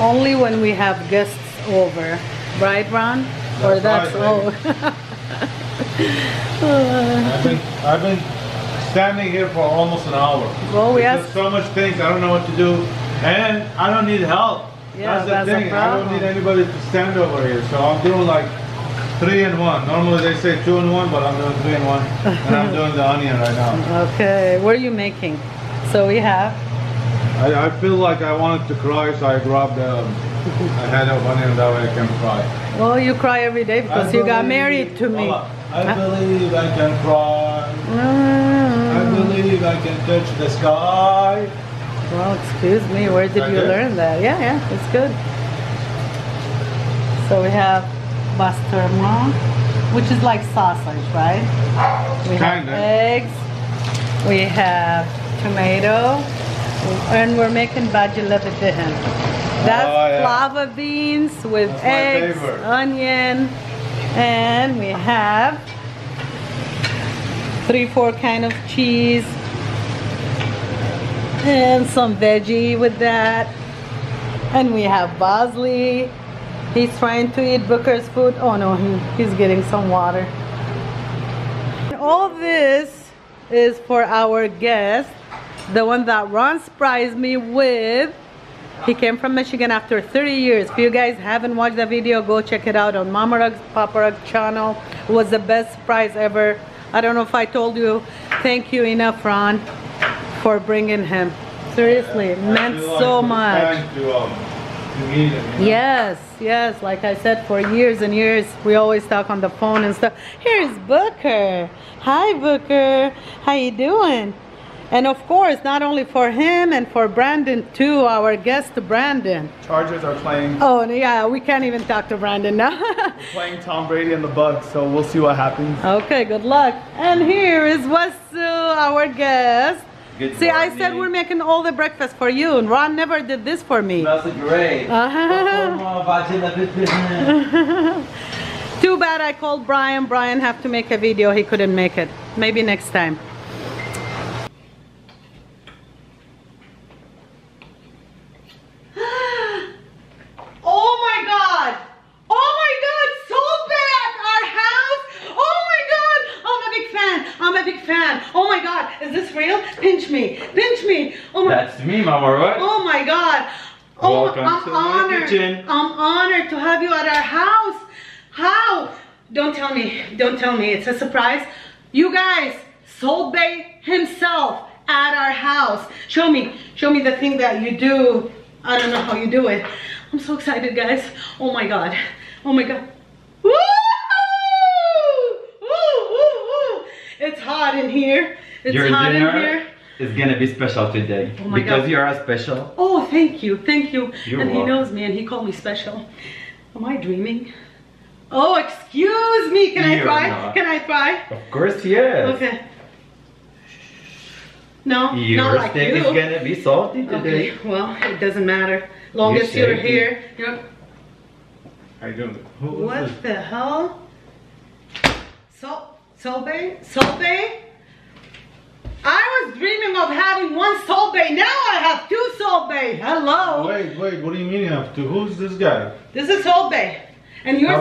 Only when we have guests over, right, Ron? That's right. I've been standing here for almost an hour. Oh yes. There's so much things I don't know what to do, and I don't need help. Yeah, that's the thing. I don't need anybody to stand over here, so I'm doing like 3 in 1. Normally they say 2 in 1, but I'm doing 3 in 1, and I'm doing the onion right now. Okay, what are you making? So we have. I feel like I wanted to cry, so I grabbed I had a one and that way I can cry. Well, you cry every day because you got married to me. I believe I can cry. I believe I can touch the sky. Well, excuse me, where did you learn that? Yeah, yeah, it's good. So we have bastarma, which is like sausage, right? We have eggs. We have tomato. And we're making bajilava bihan. That's lava beans with eggs, onion, and we have 3-4 kind of cheese and some veggie with that. And we have Bosley. He's trying to eat Booker's food. Oh no, he's getting some water. All this is for our guests. The one that Ron surprised me with. He came from Michigan after 30 years. If you guys haven't watched the video, go check it out on Mama Rug's Papa Rug channel. It was the best surprise ever. I don't know if I told you. Thank you enough, Ron, for bringing him. Seriously, it meant so much. Yes, yes. Like I said, for years and years, we always talk on the phone and stuff. Here's Booker. Hi, Booker. How you doing? And of course, not only for him and for Brandon too, our guest Brandon. Chargers are playing. Oh yeah, we can't even talk to Brandon now. Playing Tom Brady and the Bucs, so we'll see what happens. Okay, good luck. And here is Wassu, our guest. Good see, morning. I said we're making all the breakfast for you, and Ron never did this for me. That's great. Too bad I called Brian. Brian had to make a video. He couldn't make it. Maybe next time. Me, Mama Rug. Oh my God! Oh, I'm honored to have you at our house. How? Don't tell me. Don't tell me. It's a surprise. You guys, Salt Bae himself at our house. Show me. Show me the thing that you do. I don't know how you do it. I'm so excited, guys. Oh my God. Oh my God. Woo! Woo! Woo! Woo! It's hot in here. It's hot in here. It's gonna be special today because you are special. Oh, thank you, thank you. You're welcome. He knows me, and he called me special. Am I dreaming? Oh, excuse me. Can I try? Can I try? Of course, yes. Okay. No, not like you. Your steak is gonna be salty today. Okay. Well, it doesn't matter. Long as you're here, you're. I don't. What the hell? Salt Bae. I was dreaming of having one Salt Bae. Now I have 2 Salt Bae. Hello. Wait, wait. What do you mean you have 2? Who's this guy? This is Salt Bae, and you're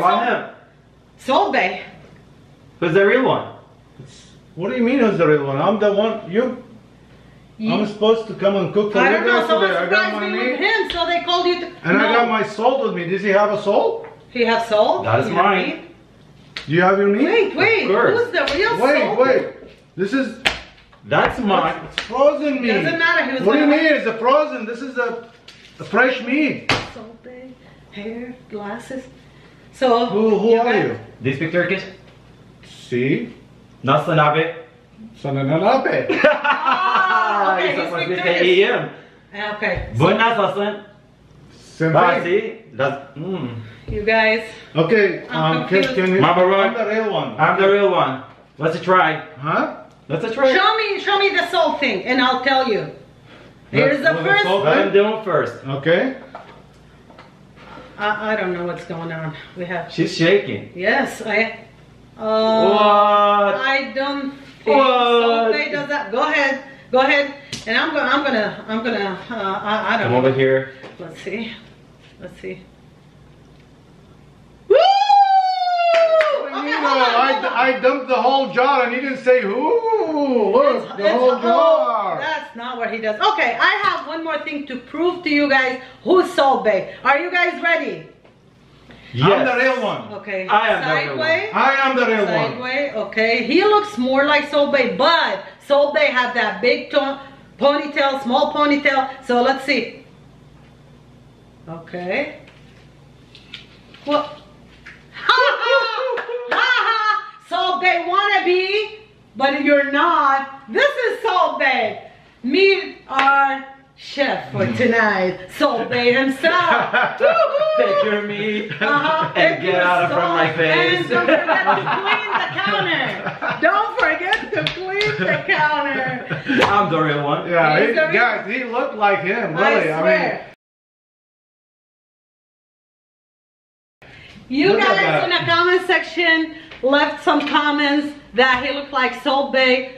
Salt Bae. Who's the real one? What do you mean who's the real one? I'm the one. I'm supposed to come and cook for you guys today. I got my meat. Him, so they called you. I got my salt with me. Does he have a salt? He has salt. That is mine. Do you have your meat? Wait, wait. Who's the real salt? Wait, wait. This is. That's mine. It's frozen meat. Doesn't matter who's. What do you mean? It's a frozen. This is a fresh meat. Salt Bae, hair, glasses. So who are you? Do you speak Turkish? See, not Sanabe. Sananabe. Okay, you speak Turkish. Okay. Buenas aslan. Senpai. That's. You guys. Okay. Can you? Mama Rug. I'm the real one. I'm the real one. Let's try. Huh? Let's try. Show me the salt thing, and I'll tell you. Here's the first one. I'm doing first. Okay. I don't know what's going on. We have. She's shaking. Yes, I. What? I don't think Salt Bae does that. Go ahead. Go ahead. And I'm gonna. I don't know. Come over here. Let's see. Let's see. Woo! Okay, you know, I dumped the whole jar and he didn't say, ooh, look, the whole jar. That's not what he does. Okay, I have one more thing to prove to you guys who's Salt Bae. Are you guys ready? Yes. I'm the real one. Okay. I am the real one. Sideway. Okay. He looks more like Salt Bae, but Salt Bae have that big ponytail, small ponytail. So let's see. Okay. What? Ha ha! Ha ha! Salt Bae wannabe, but you're not. This is Salt Bae. Meet our chef for tonight, Salt Bae himself. Picture me and get out from my face. And don't forget to clean the counter. Don't forget to clean the counter. I'm the real one. Yeah, guys, he looked like him, really. I mean, you guys in the comment section left some comments that he looked like Salt Bae.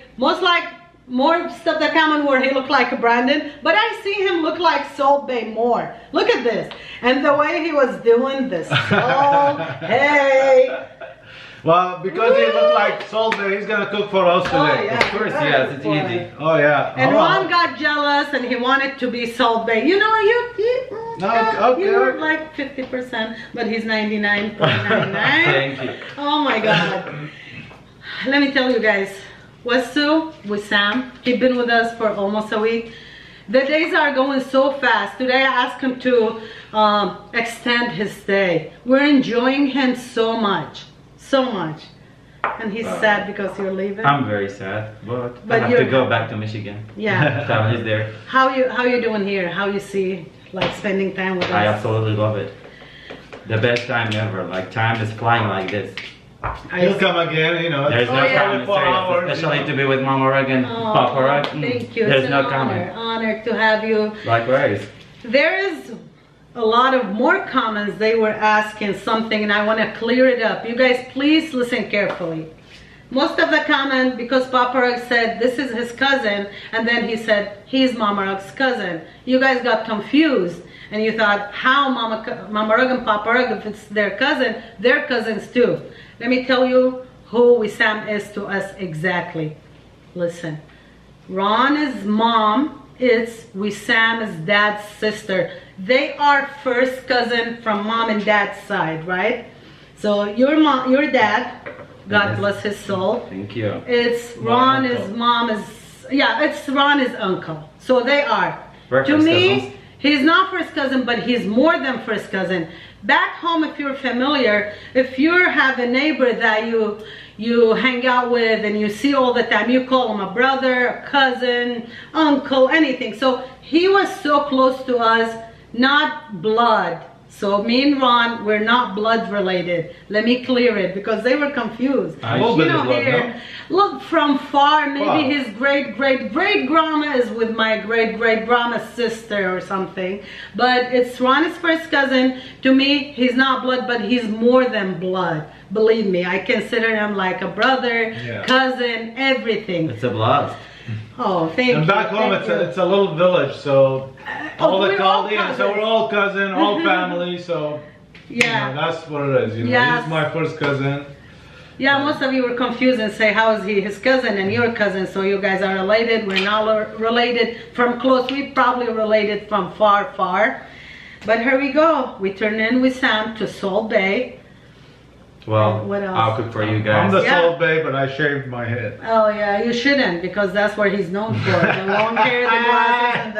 More stuff that comment where he looked like Brandon, but I see him look like Salt Bae more. Look at this, and the way he was doing this. Hey. Well, because he looked like Salt Bae, he's gonna cook for us today. Oh, yeah. Of course, yes, it's easy. Oh yeah. And Ron got jealous, and he wanted to be Salt Bae. You know, you were like 50%, but he's 99.99. Thank you. Oh my God. Let me tell you guys. Wassu, Wissam, he's been with us for almost a week. The days are going so fast. Today I asked him to extend his stay. We're enjoying him so much, so much. And he's sad because you're leaving. I'm very sad, but I have to go back to Michigan. Yeah. Family's there. How you doing here? How you see like spending time with us? I absolutely love it. The best time ever. Like time is flying like this. He'll come again, you know. There's no comment, hours, especially to be with Mama Rug and Papa Rug. Thank you. There's no comment. Honor to have you. Likewise. There is a lot of more comments. They were asking something, and I want to clear it up. You guys, please listen carefully. Most of the comment, because Papa Rug said this is his cousin, and then he said he's Mama Rug's cousin. You guys got confused. And you thought, how Mama Rug and Papa Rug, if it's their cousin, they're cousins too. Let me tell you who Wissam is to us exactly. Listen, Ron's mom is Wissam's dad's sister. They are first cousin from mom and dad's side, right? So your mom, your dad, God bless his soul. Thank you. It's Ron's mom is, yeah, it's Ron's uncle. So they are. To me, he's not first cousin, but he's more than first cousin. Back home, if you're familiar, if you have a neighbor that you hang out with and you see all the time, you call him a brother, a cousin, uncle, anything. So he was so close to us, not blood. So me and Ron, we're not blood related. Let me clear it because they were confused. You know, here, look from far, maybe his great-great-great-grandma is with my great-great-grandma's sister or something. But it's Ron's first cousin. To me, he's not blood, but he's more than blood. Believe me, I consider him like a brother, cousin, everything. It's a blast. Oh, thank you. And back home, it's a little village, so all the Chaldeans, so we're all cousin, all family, so yeah, you know, that's what it is. You know, he's my first cousin. Yeah, most of you were confused and say, how is he his cousin and your cousin? So you guys are related. We're not related from close. We probably related from far, far. But here we go. We turn in with Sam to Salt Bae. Well, I'll cook for you guys. I'm the Salt Bae, but I shaved my head. Oh yeah, you shouldn't, because that's what he's known for. The long hair, the glasses,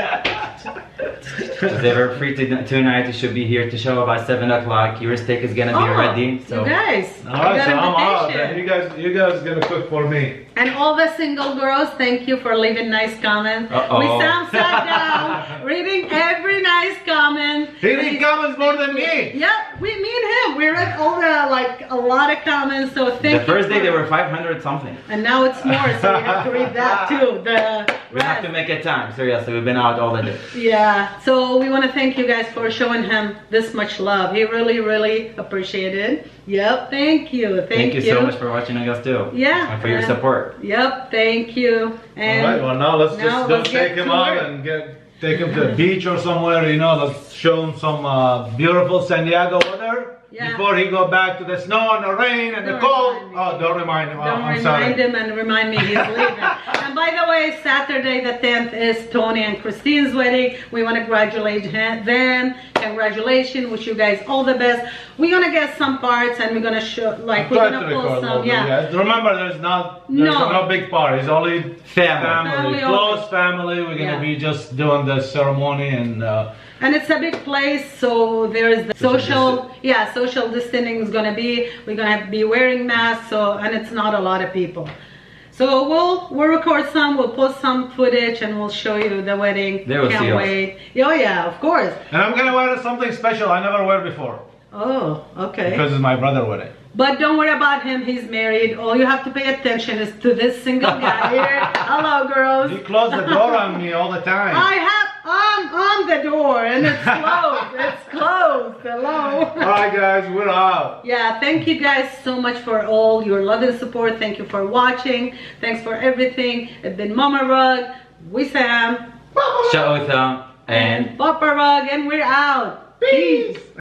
and the... They were free tonight. You should be here to show up by 7 o'clock. Your steak is gonna be ready. So you guys, alright, so I'm out. You guys gonna cook for me. And all the single girls, thank you for leaving nice comments. Wissam sat down, reading every nice comment. He reads comments more than me. Yep, me and him. We read all the, like, a lot of comments, so thank you. The first day there were 500 something. And now it's more, so we have to read that too. We have to make it time, seriously. We've been out all the day. Yeah, so we want to thank you guys for showing him this much love. He really, really appreciated it. Yep, thank you. Thank you so much for watching us too. Yeah. And for your support. Yep, thank you. And all right, well now let's just take him out and get Take him to the beach or somewhere, you know, that's shown some beautiful San Diego weather. Yeah. Before he go back to the snow and the rain and the cold. Oh, don't remind him. Don't remind him and remind me he's leaving. And by the way, Saturday the 10th is Tony and Christine's wedding. We want to congratulate them. Congratulations. Wish you guys all the best. We're going to get some parts and we're going to show, like, we're going to pull some. Yeah. Remember, there's no big parties. Only family. Close family. We're going to be just doing the ceremony and it's a big place, so there is the social distancing is gonna be. We're gonna be wearing masks, so, and it's not a lot of people. So we'll record some, we'll post some footage, and we'll show you the wedding. Can't wait. Oh yeah, of course. And I'm gonna wear something special I never wear before. Oh, okay. Because it's my brother's wedding. But don't worry about him, he's married. All you have to pay attention is to this single guy here. Hello, girls. You close the door on me all the time. I have. On the door and it's closed. It's closed. Hello. All right, guys, we're out. Yeah, thank you guys so much for all your love and support. Thank you for watching. Thanks for everything. It's been Mama Rug, Wissam, and Papa Rug, and we're out. Peace.